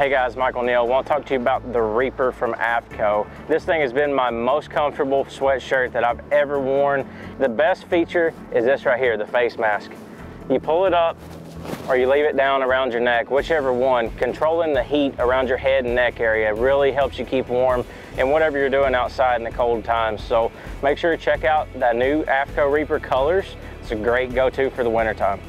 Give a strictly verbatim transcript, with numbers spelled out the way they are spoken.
Hey guys, Michael Neal. I want to talk to you about the Reaper from AFTCO. This thing has been my most comfortable sweatshirt that I've ever worn. The best feature is this right here, the face mask. You pull it up or you leave it down around your neck, whichever one. Controlling the heat around your head and neck area really helps you keep warm in whatever you're doing outside in the cold times. So make sure to check out the new AFTCO Reaper colors. It's a great go-to for the wintertime.